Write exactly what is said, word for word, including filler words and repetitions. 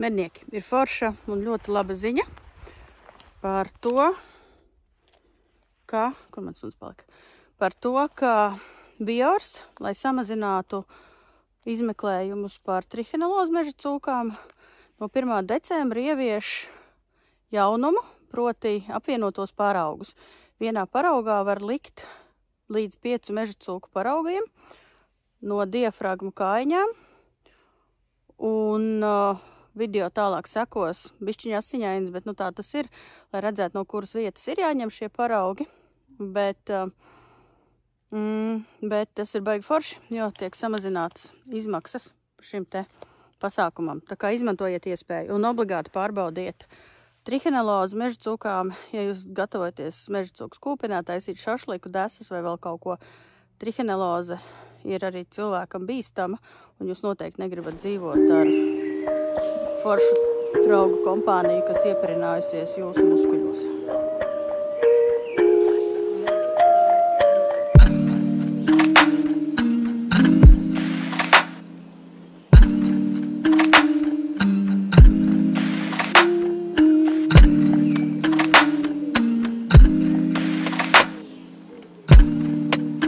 Mednieki, ir forša un ļoti laba ziņa par to, ka, kur man suns palika, par to, ka Biors, lai samazinātu izmeklējumus par trihinelozu meža cūkām, no pirmā decembra ievieš jaunumu, proti apvienotos paraugus. Vienā paraugā var likt līdz piecu meža cūku paraugiem no diafragmu kājiņām, un uh, video tālāk sekos bišķiņa asiņains, bet nu tā tas ir, lai redzētu, no kuras vietas ir jāņem šie paraugi, bet, uh, mm, bet tas ir baigi forši, jo tiek samazinātas izmaksas šim te pasākumam. Tā kā izmantojiet iespēju un obligāti pārbaudiet trihinelozi meža cūkām, ja jūs gatavojaties meža cūkas kūpināt, taisīt šašliku, desas vai vēl kaut ko. Trihineloze ir arī cilvēkam bīstama, un jūs noteikti negribat dzīvot ar foršu draugu kompāniju, kas ieprinājusies jūsu muskuļos.